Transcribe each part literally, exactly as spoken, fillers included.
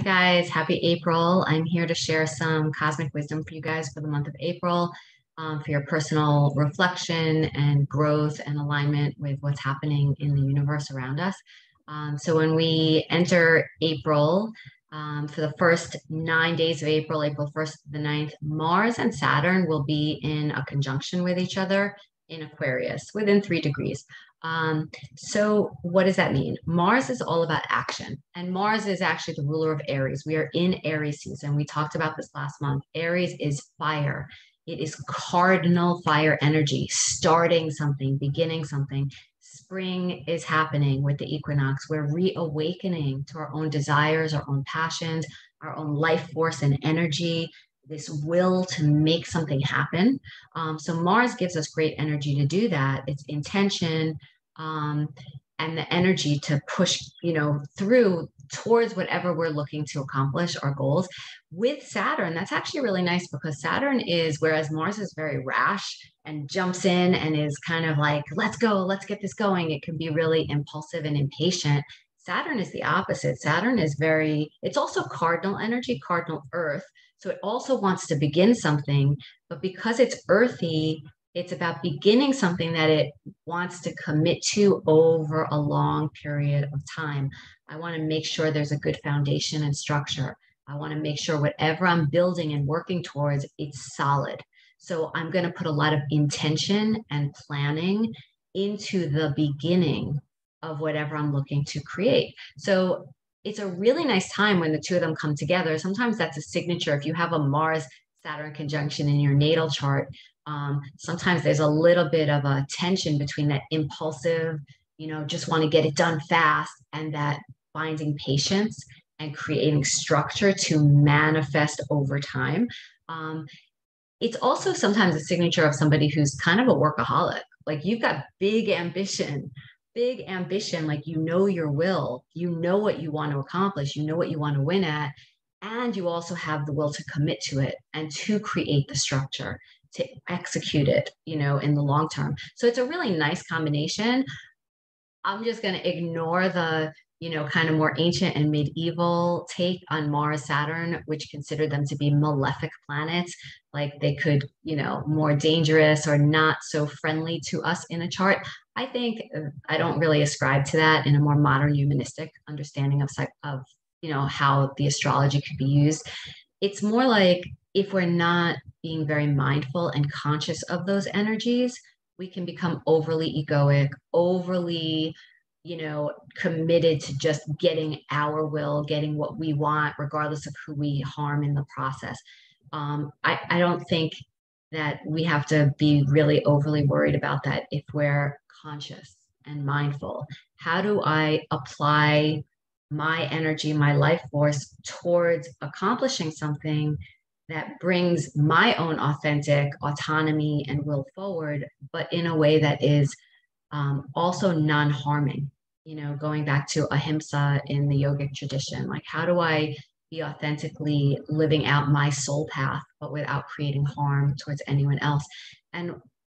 Hi guys, happy April. I'm here to share some cosmic wisdom for you guys for the month of April, um, for your personal reflection and growth and alignment with what's happening in the universe around us. Um, so when we enter April, um, for the first nine days of April, April first to the ninth, Mars and Saturn will be in a conjunction with each other in Aquarius within three degrees. Um, so what does that mean? Mars is all about action, and Mars is actually the ruler of Aries. We are in Aries season. We talked about this last month. Aries is fire. It is cardinal fire energy, starting something, beginning something. Spring is happening with the equinox. We're reawakening to our own desires, our own passions, our own life force and energy, this will to make something happen. Um, so Mars gives us great energy to do that. It's intention um, and the energy to push, you know, through towards whatever we're looking to accomplish, our goals. With Saturn, that's actually really nice because Saturn is, whereas Mars is very rash and jumps in and is kind of like, let's go, let's get this going. It can be really impulsive and impatient. Saturn is the opposite. Saturn is very, it's also cardinal energy, cardinal earth. So it also wants to begin something, but because it's earthy, it's about beginning something that it wants to commit to over a long period of time. I want to make sure there's a good foundation and structure. I want to make sure whatever I'm building and working towards, it's solid. So I'm going to put a lot of intention and planning into the beginning of whatever I'm looking to create. So it's a really nice time when the two of them come together. Sometimes that's a signature. If you have a Mars-Saturn conjunction in your natal chart, um, sometimes there's a little bit of a tension between that impulsive, you know, just want to get it done fast, and that finding patience and creating structure to manifest over time. Um, it's also sometimes a signature of somebody who's kind of a workaholic. Like you've got big ambition, big ambition, like you know your will, you know what you want to accomplish, you know what you want to win at, and you also have the will to commit to it and to create the structure, to execute it, you know, in the long term. So it's a really nice combination. I'm just going to ignore the, you know, kind of more ancient and medieval take on Mars, Saturn, which considered them to be malefic planets, like they could, you know, more dangerous or not so friendly to us in a chart. I think I don't really ascribe to that in a more modern humanistic understanding of, of, you know, how the astrology could be used. It's more like if we're not being very mindful and conscious of those energies, we can become overly egoic, overly, you know, committed to just getting our will, getting what we want, regardless of who we harm in the process. Um, I, I don't think that we have to be really overly worried about that if we're conscious and mindful. How do I apply my energy, my life force towards accomplishing something that brings my own authentic autonomy and will forward, but in a way that is um, also non-harming, you know, going back to ahimsa in the yogic tradition, like how do I be authentically living out my soul path, but without creating harm towards anyone else? And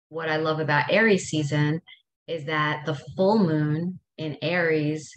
what I love about Aries season is that the full moon in Aries,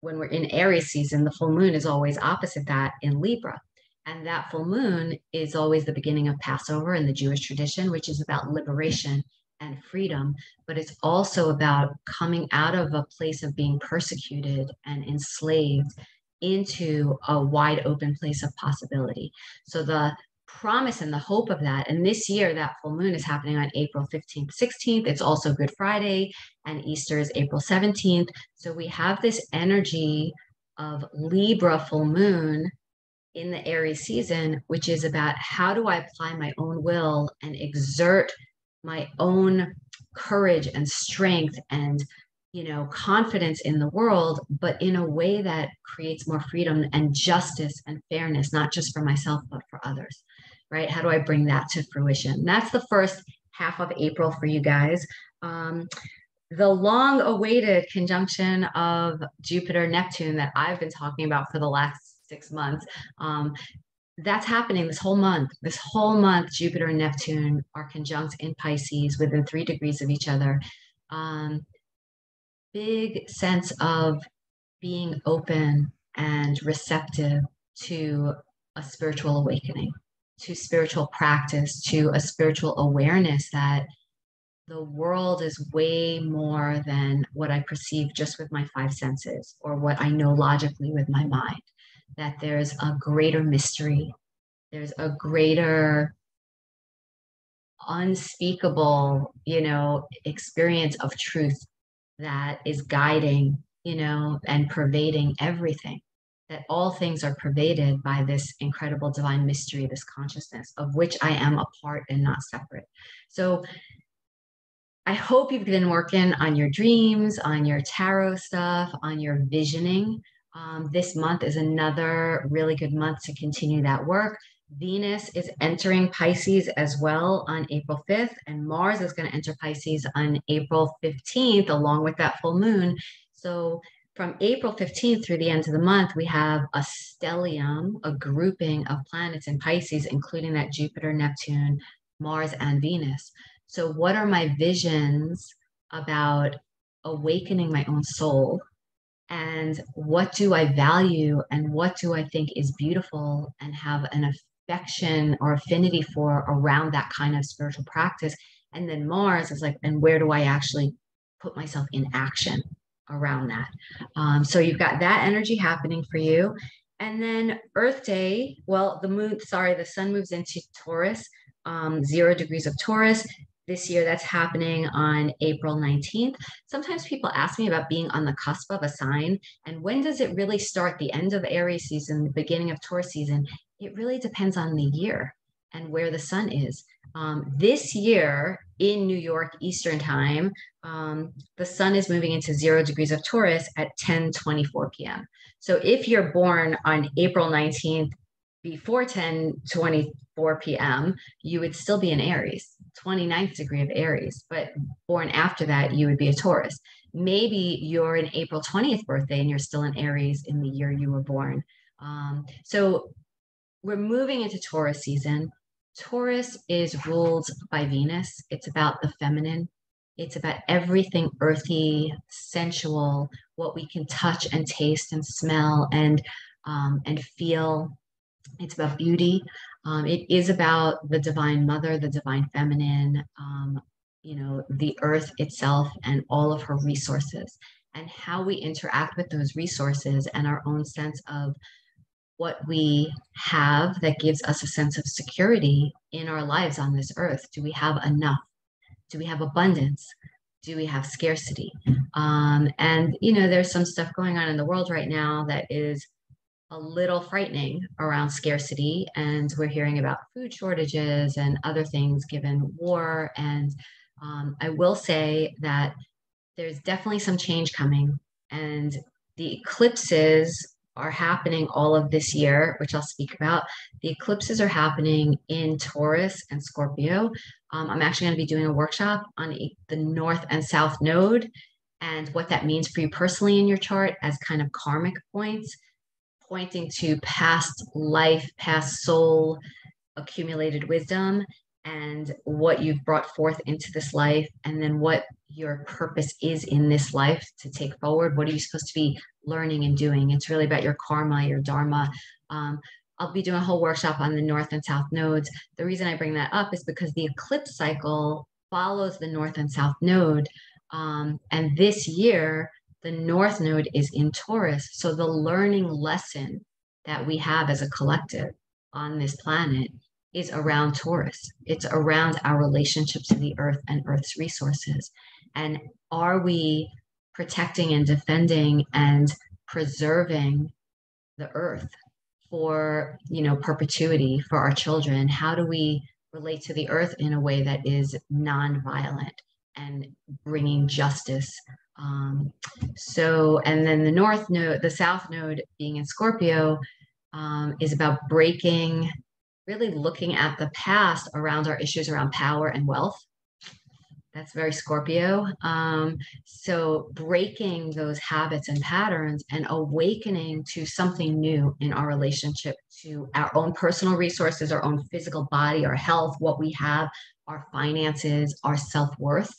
when we're in Aries season, the full moon is always opposite that in Libra. And that full moon is always the beginning of Passover in the Jewish tradition, which is about liberation and freedom, but it's also about coming out of a place of being persecuted and enslaved into a wide open place of possibility. So the promise and the hope of that, and this year that full moon is happening on April fifteenth, sixteenth. It's also Good Friday, and Easter is April seventeenth. So we have this energy of Libra full moon in the Aries season, which is about how do I apply my own will and exert my own courage and strength and, you know, confidence in the world, but in a way that creates more freedom and justice and fairness, not just for myself, but for others, right? How do I bring that to fruition? That's the first half of April for you guys. Um, the long awaited conjunction of Jupiter, Neptune that I've been talking about for the last six months, um, that's happening this whole month. This whole month, Jupiter and Neptune are conjunct in Pisces within three degrees of each other. Um, Big sense of being open and receptive to a spiritual awakening, to spiritual practice, to a spiritual awareness that the world is way more than what I perceive just with my five senses or what I know logically with my mind, that there's a greater mystery. There's a greater unspeakable, you know, experience of truth that is guiding, you know, and pervading everything, that all things are pervaded by this incredible divine mystery, this consciousness of which I am a part and not separate. So I hope you've been working on your dreams, on your tarot stuff, on your visioning. Um, this month is another really good month to continue that work. Venus is entering Pisces as well on April fifth, and Mars is going to enter Pisces on April fifteenth, along with that full moon. So from April fifteenth through the end of the month, we have a stellium, a grouping of planets in Pisces, including that Jupiter, Neptune, Mars, and Venus. So what are my visions about awakening my own soul? And what do I value and what do I think is beautiful and have an affection or affinity for around that kind of spiritual practice? And then Mars is like, and where do I actually put myself in action around that? Um, so you've got that energy happening for you. And then Earth Day, well, the moon, sorry, the sun moves into Taurus, um, zero degrees of Taurus. This year, that's happening on April nineteenth. Sometimes people ask me about being on the cusp of a sign and when does it really start, the end of Aries season, the beginning of Taurus season. It really depends on the year and where the sun is. Um, this year in New York, Eastern time, um, the sun is moving into zero degrees of Taurus at ten twenty-four p m So if you're born on April nineteenth, before ten twenty-four p m, you would still be an Aries, twenty-ninth degree of Aries, but born after that, you would be a Taurus. Maybe you're an April twentieth birthday and you're still an Aries in the year you were born. Um, so we're moving into Taurus season. Taurus is ruled by Venus. It's about the feminine. It's about everything earthy, sensual, what we can touch and taste and smell and, um, and feel. It's about beauty. Um, it is about the divine mother, the divine feminine, um, you know, the earth itself and all of her resources and how we interact with those resources and our own sense of what we have that gives us a sense of security in our lives on this earth. Do we have enough? Do we have abundance? Do we have scarcity? Um, and, you know, there's some stuff going on in the world right now that is a little frightening around scarcity, and we're hearing about food shortages and other things given war. And um, I will say that there's definitely some change coming, and the eclipses are happening all of this year, which I'll speak about. The eclipses are happening in Taurus and Scorpio. Um, I'm actually going to be doing a workshop on the North and South Node and what that means for you personally in your chart as kind of karmic points, pointing to past life, past soul, accumulated wisdom, and what you've brought forth into this life, and then what your purpose is in this life to take forward. What are you supposed to be learning and doing? It's really about your karma, your dharma. Um, I'll be doing a whole workshop on the North and South Nodes. The reason I bring that up is because the eclipse cycle follows the North and South Node. Um, and this year, the North Node is in Taurus. So the learning lesson that we have as a collective on this planet is around Taurus. It's around our relationship to the earth and earth's resources. And are we protecting and defending and preserving the earth for, you know, perpetuity for our children? How do we relate to the earth in a way that is nonviolent and bringing justice? Um, so, and then the North Node, the South Node being in Scorpio, um, is about breaking, really looking at the past around our issues around power and wealth. That's very Scorpio. Um, so breaking those habits and patterns and awakening to something new in our relationship to our own personal resources, our own physical body, our health, what we have, our finances, our self-worth.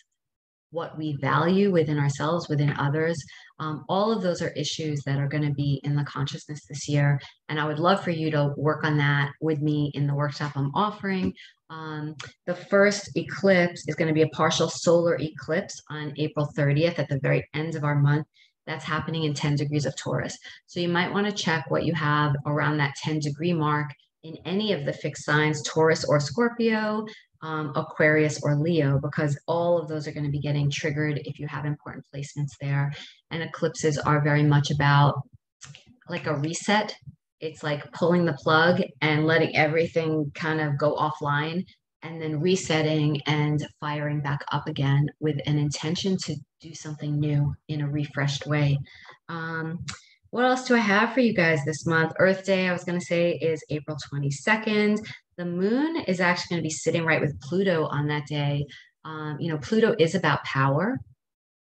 what we value within ourselves, within others. Um, all of those are issues that are going to be in the consciousness this year. And I would love for you to work on that with me in the workshop I'm offering. Um, the first eclipse is going to be a partial solar eclipse on April thirtieth at the very end of our month. That's happening in ten degrees of Taurus. So you might want to check what you have around that ten degree mark in any of the fixed signs, Taurus or Scorpio, um, Aquarius or Leo, because all of those are going to be getting triggered if you have important placements there. And eclipses are very much about like a reset. It's like pulling the plug and letting everything kind of go offline and then resetting and firing back up again with an intention to do something new in a refreshed way. Um, What else do I have for you guys this month? Earth Day, I was going to say, is April twenty-second. The moon is actually going to be sitting right with Pluto on that day. Um, you know, Pluto is about power,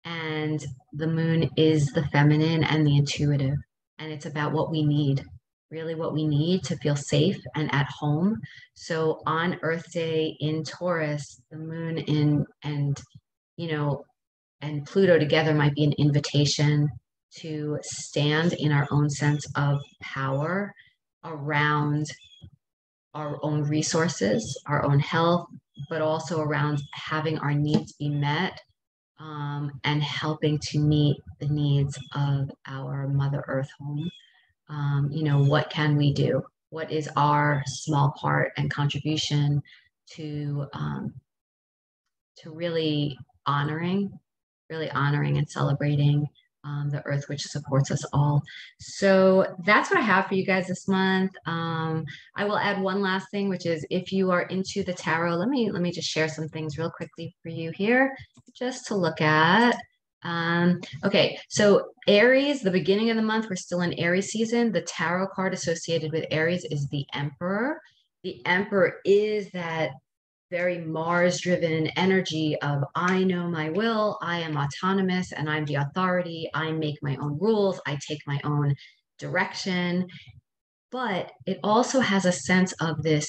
and the moon is the feminine and the intuitive. And it's about what we need, really what we need to feel safe and at home. So on Earth Day in Taurus, the moon in and, you know, and Pluto together might be an invitation to stand in our own sense of power around our own resources, our own health, but also around having our needs be met um, and helping to meet the needs of our Mother Earth home. Um, you know, what can we do? What is our small part and contribution to, um, to really honoring, really honoring and celebrating Um, the earth, which supports us all. So that's what I have for you guys this month. Um, I will add one last thing, which is if you are into the tarot, let me, let me just share some things real quickly for you here, just to look at. Um, okay. So Aries, the beginning of the month, we're still in Aries season. The tarot card associated with Aries is the Emperor. The Emperor is that very Mars-driven energy of I know my will, I am autonomous, and I'm the authority. I make my own rules. I take my own direction. But it also has a sense of this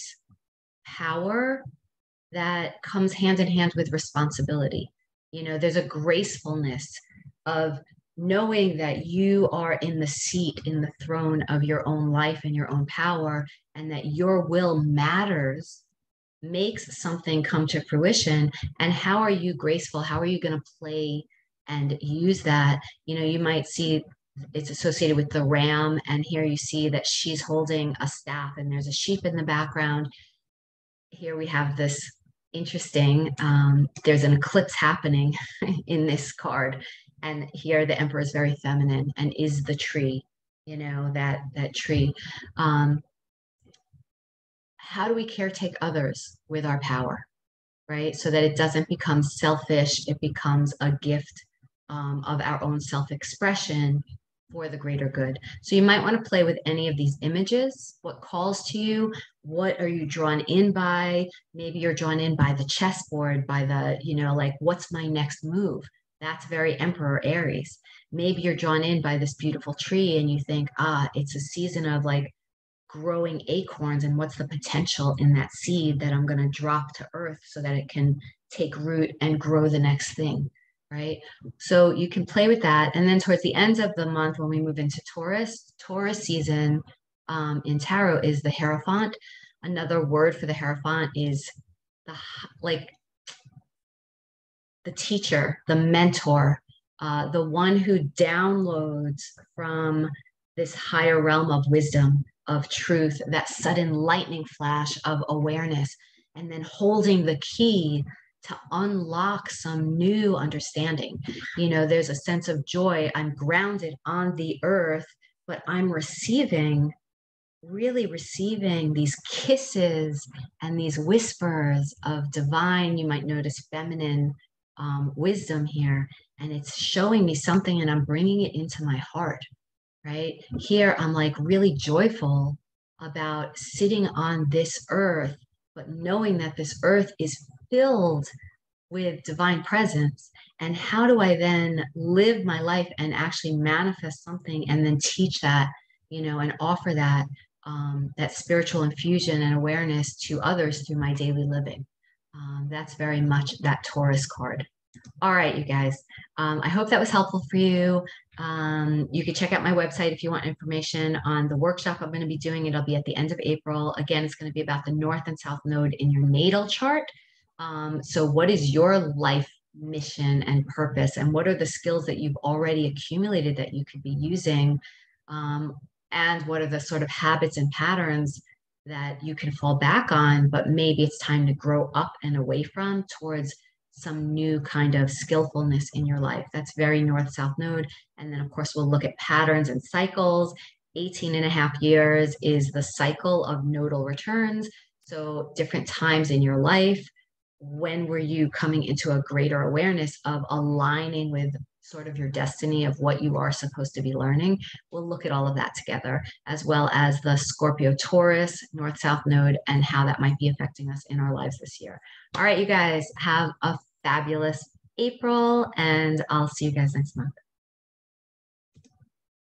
power that comes hand in hand with responsibility. You know, there's a gracefulness of knowing that you are in the seat, in the throne of your own life and your own power, and that your will matters, makes something come to fruition. And how are you graceful? How are you going to play and use that? You know, you might see it's associated with the ram. And here you see that she's holding a staff and there's a sheep in the background. Here we have this interesting, um, there's an eclipse happening in this card. And here the Emperor is very feminine and is the tree, you know, that, that tree. Um, How do we caretake others with our power, right? So that it doesn't become selfish, it becomes a gift um, of our own self-expression for the greater good. So you might want to play with any of these images. What calls to you? What are you drawn in by? Maybe you're drawn in by the chessboard, by the, you know, like, what's my next move? That's very Emperor Aries. Maybe you're drawn in by this beautiful tree and you think, ah, it's a season of like, growing acorns, and what's the potential in that seed that I'm going to drop to earth so that it can take root and grow the next thing, right? So you can play with that. And then towards the end of the month, when we move into Taurus, Taurus season um, in tarot is the Hierophant. Another word for the Hierophant is the, like the teacher, the mentor, uh, the one who downloads from this higher realm of wisdom, of truth, that sudden lightning flash of awareness, and then holding the key to unlock some new understanding. You know, there's a sense of joy. I'm grounded on the earth, but I'm receiving, really receiving these kisses and these whispers of divine, you might notice feminine um, wisdom here. And it's showing me something and I'm bringing it into my heart. Right here, I'm like really joyful about sitting on this earth, but knowing that this earth is filled with divine presence. And how do I then live my life and actually manifest something and then teach that, you know, and offer that, um, that spiritual infusion and awareness to others through my daily living? Um, that's very much that Taurus card. All right, you guys. Um, I hope that was helpful for you. Um, you can check out my website if you want information on the workshop I'm going to be doing. It'll be at the end of April. Again, it's going to be about the North and South Node in your natal chart. Um, so what is your life mission and purpose? And what are the skills that you've already accumulated that you could be using? Um, and what are the sort of habits and patterns that you can fall back on, but maybe it's time to grow up and away from towards some new kind of skillfulness in your life? That's very North-South Node. And then of course, we'll look at patterns and cycles. eighteen and a half years is the cycle of nodal returns. So different times in your life, when were you coming into a greater awareness of aligning with sort of your destiny of what you are supposed to be learning? We'll look at all of that together, as well as the Scorpio Taurus, North-South Node, and how that might be affecting us in our lives this year. All right, you guys, have a fabulous April, and I'll see you guys next month.